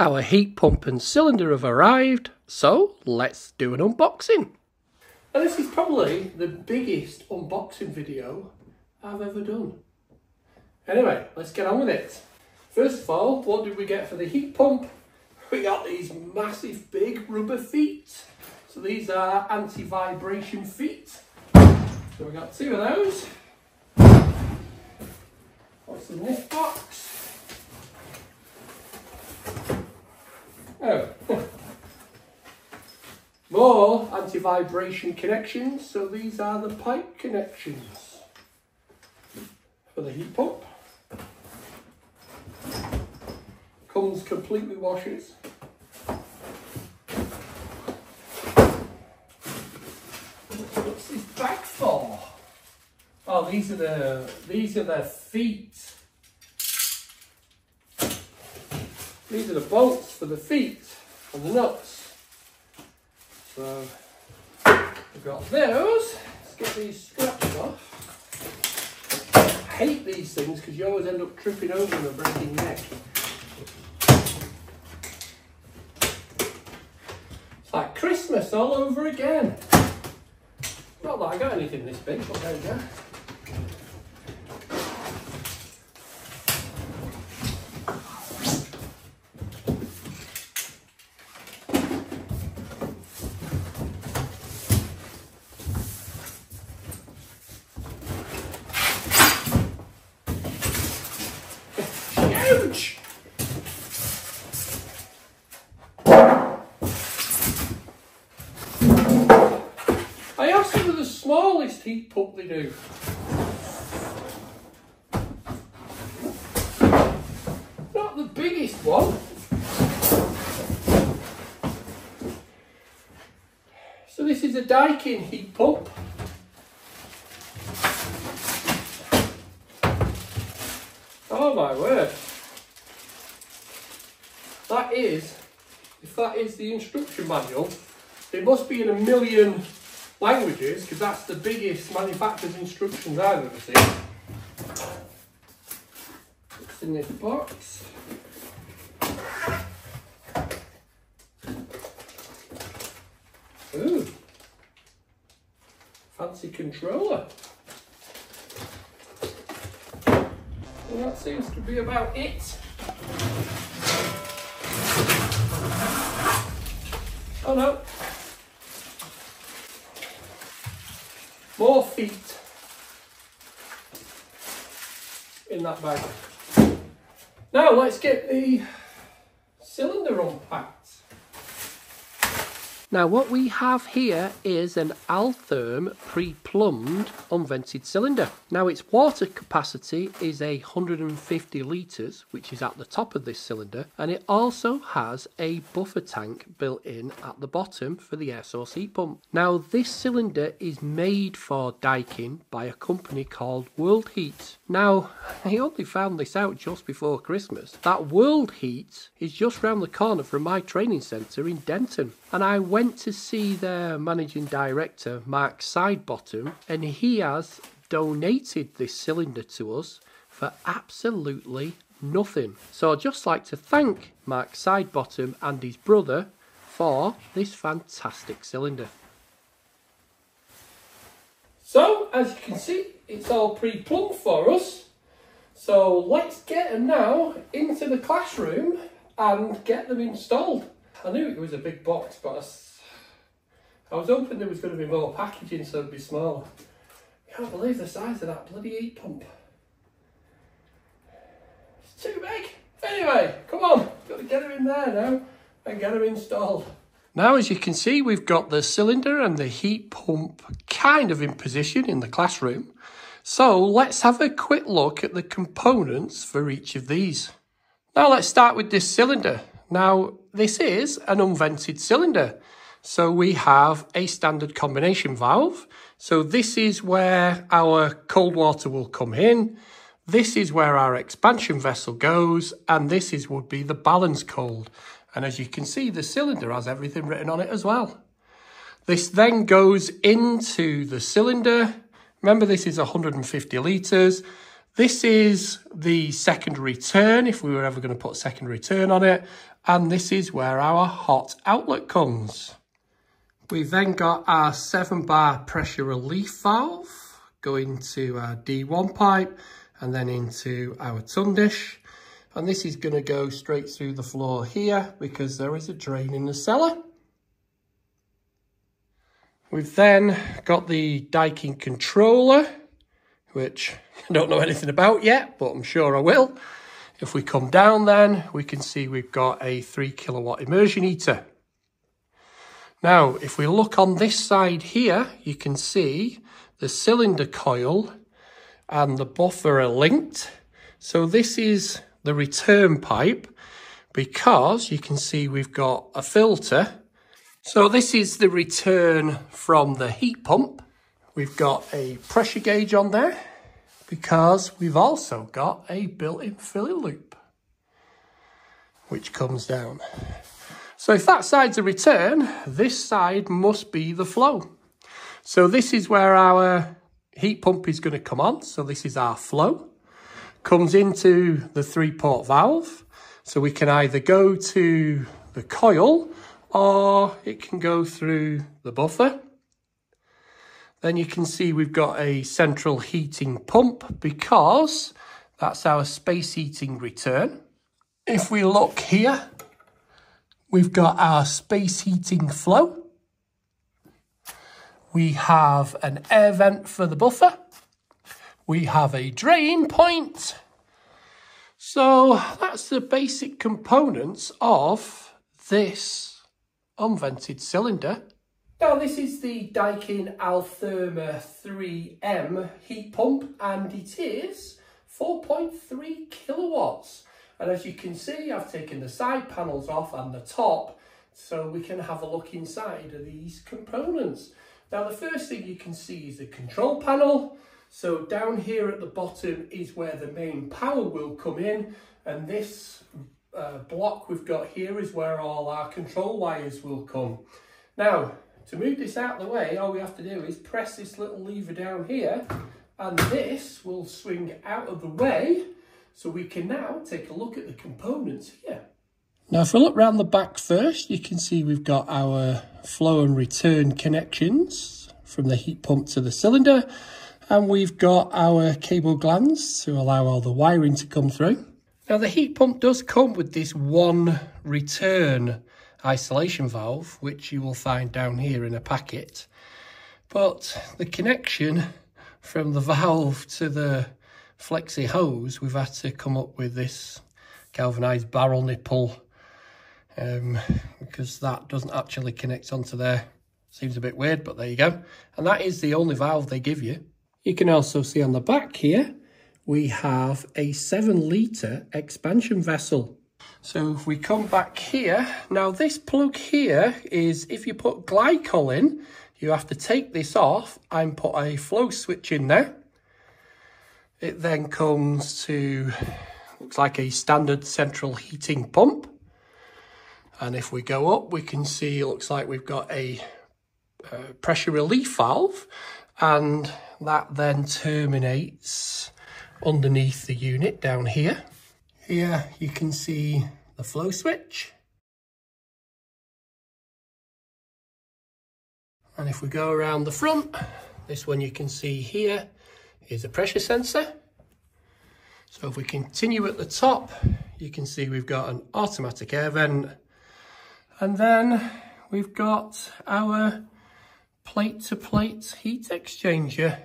Our heat pump and cylinder have arrived, so let's do an unboxing. Now this is probably the biggest unboxing video I've ever done. Anyway, let's get on with it. First of all, what did we get for the heat pump? We got these massive big rubber feet. So these are anti-vibration feet. So we got two of those. What's in this box? Oh, more anti-vibration connections. So these are the pipe connections for the heat pump. Comes complete with washers. What's this back for? Oh, these are the feet. These are the bolts for the feet and the nuts. So we've got those. Let's get these scratched off. I hate these things because you always end up tripping over them and breaking your neck. It's like Christmas all over again. Not that I got anything this big, but there you go. Huge! I asked them for the smallest heat pump they do. Not the biggest one. So this is a Daikin heat pump. Oh my word. That is, if that is the instruction manual, it must be in a million languages, because that's the biggest manufacturer's instructions I've ever seen. What's in this box? Ooh, fancy controller. Well, that seems to be about it. Oh no. More feet in that bag. Now let's get the cylinder unpacked. Now what we have here is an Altherm pre-plumbed unvented cylinder. Now its water capacity is 150 litres, which is at the top of this cylinder, and it also has a buffer tank built in at the bottom for the air source heat pump. Now this cylinder is made for Daikin by a company called World Heat. Now I only found this out just before Christmas. That World Heat is just round the corner from my training centre in Denton, and I went to see their managing director, Mark Sidebottom, and he has donated this cylinder to us for absolutely nothing. So I'd just like to thank Mark Sidebottom and his brother for this fantastic cylinder. So, as you can see, it's all pre-plumbed for us. So let's get them now into the classroom and get them installed. I knew it was a big box, but I was hoping there was going to be more packaging so it'd be smaller. I can't believe the size of that bloody heat pump. It's too big. Anyway, come on, got to get them in there now and get them installed. Now, as you can see, we've got the cylinder and the heat pump kind of in position in the classroom. So let's have a quick look at the components for each of these. Now let's start with this cylinder. Now, this is an unvented cylinder, so we have a standard combination valve. So this is where our cold water will come in, this is where our expansion vessel goes, and this would be the balance cold. And as you can see, the cylinder has everything written on it as well. This then goes into the cylinder. Remember, this is 150 litres. This is the secondary turn, if we were ever going to put secondary turn on it. and this is where our hot outlet comes. We've then got our 7-bar pressure relief valve going to our D1 pipe and then into our tun dish. And this is going to go straight through the floor here because there is a drain in the cellar. We've then got the Daikin controller, which I don't know anything about yet, but I'm sure I will. If we come down then, we can see we've got a 3 kilowatt immersion heater. Now, if we look on this side here, you can see the cylinder coil and the buffer are linked. So this is the return pipe because you can see we've got a filter. So this is the return from the heat pump. We've got a pressure gauge on there, because we've also got a built-in filling loop, which comes down. So if that side's a return, this side must be the flow. So this is where our heat pump is going to come on. So this is our flow. Comes into the 3-port valve. So we can either go to the coil or it can go through the buffer. Then you can see we've got a central heating pump because that's our space heating return. If we look here, we've got our space heating flow. We have an air vent for the buffer. We have a drain point. So that's the basic components of this unvented cylinder. Now this is the Daikin Altherma 3M heat pump and it is 4.3 kilowatts. And as you can see, I've taken the side panels off and the top so we can have a look inside of these components. Now the first thing you can see is the control panel. So down here at the bottom is where the main power will come in, and this block we've got here is where all our control wires will come. Now, to move this out of the way, all we have to do is press this little lever down here and this will swing out of the way so we can now take a look at the components here. Now if we look round the back first, you can see we've got our flow and return connections from the heat pump to the cylinder, and we've got our cable glands to allow all the wiring to come through. Now the heat pump does come with this one return isolation valve, which you will find down here in a packet, but the connection from the valve to the flexi hose, we've had to come up with this galvanized barrel nipple because that doesn't actually connect onto there. Seems a bit weird, but there you go. And that is the only valve they give you. You can also see on the back here we have a 7-litre expansion vessel. So if we come back here, now this plug here is, if you put glycol in, you have to take this off and put a flow switch in there. It then comes to, looks like a standard central heating pump. And if we go up, we can see, it looks like we've got a pressure relief valve. And that then terminates underneath the unit down here. Here you can see the flow switch. And if we go around the front, this one you can see here is a pressure sensor. So if we continue at the top, you can see we've got an automatic air vent. And then we've got our plate-to-plate heat exchanger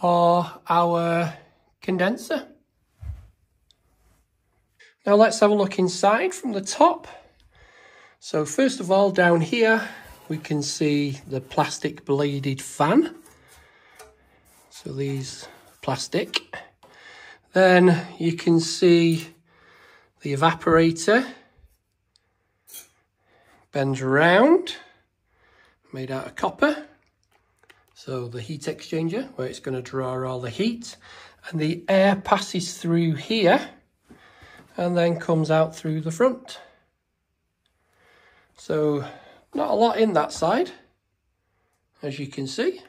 or our condenser. Now let's have a look inside from the top. So first of all, down here, we can see the plastic bladed fan. So these plastic. Then you can see the evaporator. Bends around, made out of copper. So the heat exchanger, where it's going to draw all the heat. And the air passes through here and then comes out through the front. So not a lot in that side, as you can see.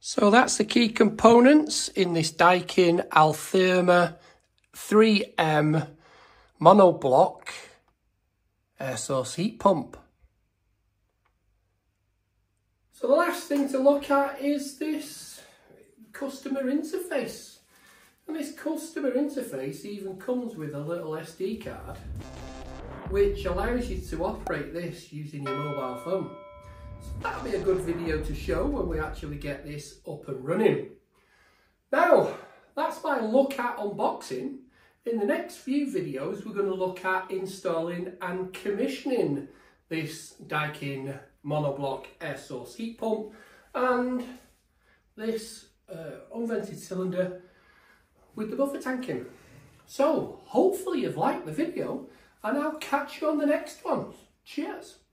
So that's the key components in this Daikin Altherma 3M monoblock air source heat pump. So the last thing to look at is this customer interface. And this customer interface even comes with a little SD card which allows you to operate this using your mobile phone. So that'll be a good video to show when we actually get this up and running. Now, that's my look at unboxing. In the next few videos, we're going to look at installing and commissioning this Daikin monoblock air source heat pump and this unvented cylinder with the buffer tank in. So hopefully you've liked the video, and I'll catch you on the next one. Cheers.